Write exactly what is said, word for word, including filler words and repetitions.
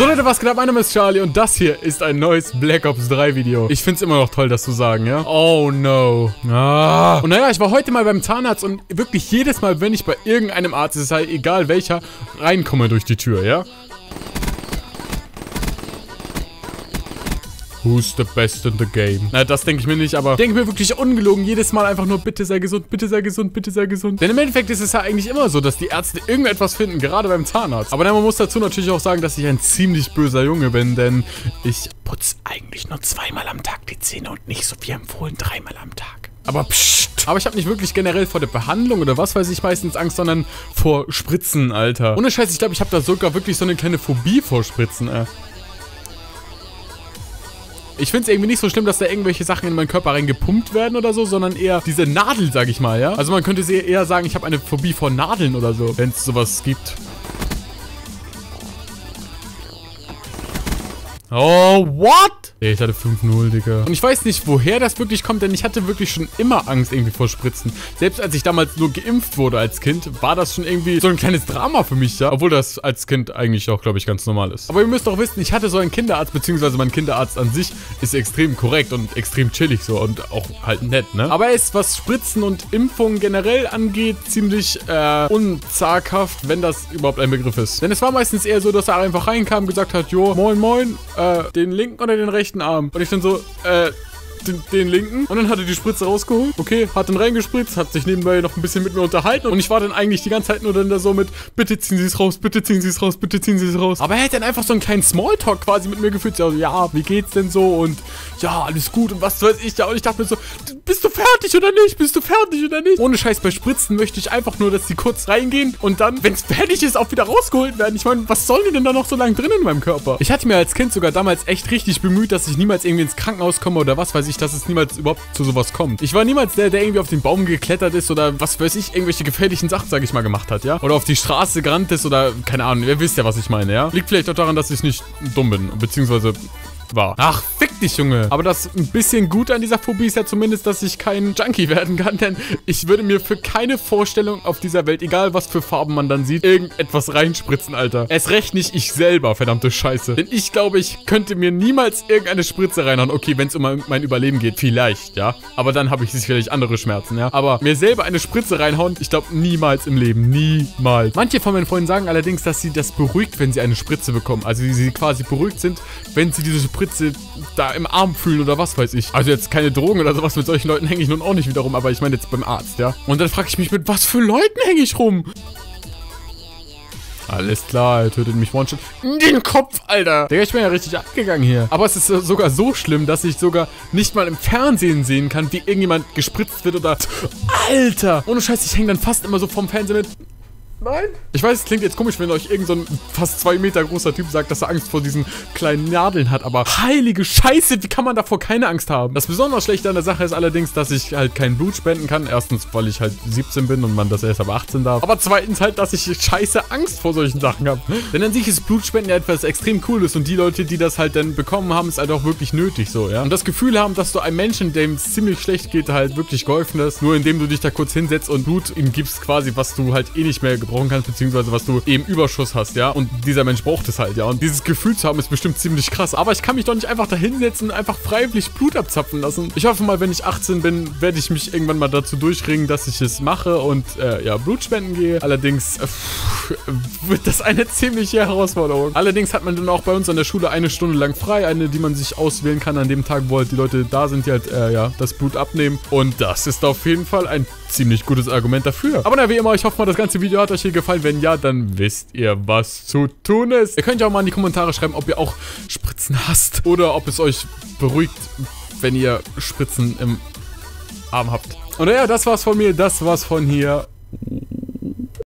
So Leute, was geht ab? Mein Name ist Charlie und das hier ist ein neues Black Ops drei Video. Ich find's immer noch toll, das zu sagen, ja? Oh no. Ah. Und naja, ich war heute mal beim Zahnarzt und wirklich jedes Mal, wenn ich bei irgendeinem Arzt, es ist halt egal welcher, reinkomme durch die Tür, ja? Who's the best in the game? Na, das denke ich mir nicht, aber denke mir wirklich ungelogen jedes Mal einfach nur, bitte sei gesund, bitte sei gesund, bitte sei gesund. Denn im Endeffekt ist es ja eigentlich immer so, dass die Ärzte irgendetwas finden, gerade beim Zahnarzt. Aber dann, man muss dazu natürlich auch sagen, dass ich ein ziemlich böser Junge bin, denn ich putze eigentlich nur zweimal am Tag die Zähne und nicht so wie empfohlen dreimal am Tag. Aber pssst. Aber ich habe nicht wirklich generell vor der Behandlung oder was weiß ich meistens Angst, sondern vor Spritzen, Alter. Ohne Scheiß, ich glaube, ich habe da sogar wirklich so eine kleine Phobie vor Spritzen, äh. Ich finde es irgendwie nicht so schlimm, dass da irgendwelche Sachen in meinen Körper reingepumpt werden oder so, sondern eher diese Nadel, sag ich mal, ja? Also man könnte eher sagen, ich habe eine Phobie vor Nadeln oder so, wenn es sowas gibt. Oh, what? Ich hatte fünf null, Digga. Und ich weiß nicht, woher das wirklich kommt, denn ich hatte wirklich schon immer Angst irgendwie vor Spritzen. Selbst als ich damals nur geimpft wurde als Kind, war das schon irgendwie so ein kleines Drama für mich, ja? Obwohl das als Kind eigentlich auch, glaube ich, ganz normal ist. Aber ihr müsst doch wissen, ich hatte so einen Kinderarzt, beziehungsweise mein Kinderarzt an sich ist extrem korrekt und extrem chillig so und auch halt nett, ne? Aber er ist, was Spritzen und Impfungen generell angeht, ziemlich äh, unzaghaft, wenn das überhaupt ein Begriff ist. Denn es war meistens eher so, dass er einfach reinkam und gesagt hat, jo, moin, moin, den linken oder den rechten Arm? Und ich dann so, äh, den, den linken. Und dann hat er die Spritze rausgeholt. Okay, hat dann reingespritzt, hat sich nebenbei noch ein bisschen mit mir unterhalten. Und ich war dann eigentlich die ganze Zeit nur dann da so mit, bitte ziehen Sie es raus, bitte ziehen Sie es raus, bitte ziehen Sie es raus. Aber er hat dann einfach so einen kleinen Smalltalk quasi mit mir geführt. So, ja, wie geht's denn so? Und ja, alles gut und was weiß ich da. Und ich dachte mir so, bist du fertig oder nicht? Bist du fertig oder nicht? Ohne Scheiß, bei Spritzen möchte ich einfach nur, dass die kurz reingehen und dann, wenn es fertig ist, auch wieder rausgeholt werden. Ich meine, was sollen die denn da noch so lange drin in meinem Körper? Ich hatte mir als Kind sogar damals echt richtig bemüht, dass ich niemals irgendwie ins Krankenhaus komme oder was weiß ich, dass es niemals überhaupt zu sowas kommt. Ich war niemals der, der irgendwie auf den Baum geklettert ist oder was weiß ich, irgendwelche gefährlichen Sachen, sag ich mal, gemacht hat, ja? Oder auf die Straße gerannt ist oder, keine Ahnung, ihr wisst ja, was ich meine, ja? Liegt vielleicht auch daran, dass ich nicht dumm bin, beziehungsweise war. Ach, fick dich, Junge. Aber das ein bisschen gut an dieser Phobie ist ja zumindest, dass ich kein Junkie werden kann, denn ich würde mir für keine Vorstellung auf dieser Welt, egal was für Farben man dann sieht, irgendetwas reinspritzen, Alter. Erst recht nicht ich selber, verdammte Scheiße. Denn ich glaube, ich könnte mir niemals irgendeine Spritze reinhauen. Okay, wenn es um mein Überleben geht, vielleicht, ja. Aber dann habe ich sicherlich andere Schmerzen, ja. Aber mir selber eine Spritze reinhauen, ich glaube, niemals im Leben. Niemals. Manche von meinen Freunden sagen allerdings, dass sie das beruhigt, wenn sie eine Spritze bekommen. Also, sie quasi beruhigt sind, wenn sie diese Spritze da im Arm fühlen oder was weiß ich. Also jetzt keine Drogen oder sowas, mit solchen Leuten hänge ich nun auch nicht wieder rum, aber ich meine jetzt beim Arzt, ja. Und dann frage ich mich, mit was für Leuten hänge ich rum? Alles klar, er tötet mich one-shot. In den Kopf, Alter. Digga, ich bin ja richtig abgegangen hier. Aber es ist sogar so schlimm, dass ich sogar nicht mal im Fernsehen sehen kann, wie irgendjemand gespritzt wird oder... Alter! Ohne Scheiß, ich hänge dann fast immer so vom Fernsehen mit... Nein. Ich weiß, es klingt jetzt komisch, wenn euch irgend so ein fast zwei Meter großer Typ sagt, dass er Angst vor diesen kleinen Nadeln hat, aber heilige Scheiße, wie kann man davor keine Angst haben? Das besonders Schlechte an der Sache ist allerdings, dass ich halt kein Blut spenden kann. Erstens, weil ich halt siebzehn bin und man das erst ab achtzehn darf. Aber zweitens halt, dass ich scheiße Angst vor solchen Sachen habe. Denn an sich ist Blutspenden ja etwas extrem Cooles und die Leute, die das halt dann bekommen haben, ist halt auch wirklich nötig so, ja? Und das Gefühl haben, dass du einem Menschen, dem es ziemlich schlecht geht, halt wirklich geholfen hast, nur indem du dich da kurz hinsetzt und Blut ihm gibst quasi, was du halt eh nicht mehr brauchen kannst, beziehungsweise was du eben Überschuss hast, ja, und dieser Mensch braucht es halt, ja, und dieses Gefühl zu haben ist bestimmt ziemlich krass, aber ich kann mich doch nicht einfach da hinsetzen und einfach freiwillig Blut abzapfen lassen. Ich hoffe mal, wenn ich achtzehn bin, werde ich mich irgendwann mal dazu durchringen, dass ich es mache und, äh, ja, Blut spenden gehe. Allerdings äh, pff, wird das eine ziemliche Herausforderung. Allerdings hat man dann auch bei uns an der Schule eine Stunde lang frei, eine, die man sich auswählen kann an dem Tag, wo halt die Leute da sind, die halt, äh, ja, das Blut abnehmen, und das ist auf jeden Fall ein ziemlich gutes Argument dafür. Aber na, wie immer, ich hoffe mal, das ganze Video hat euch hier gefallen. Wenn ja, dann wisst ihr, was zu tun ist. Ihr könnt ja auch mal in die Kommentare schreiben, ob ihr auch Spritzen hasst oder ob es euch beruhigt, wenn ihr Spritzen im Arm habt. Und naja, das war's von mir, das war's von hier.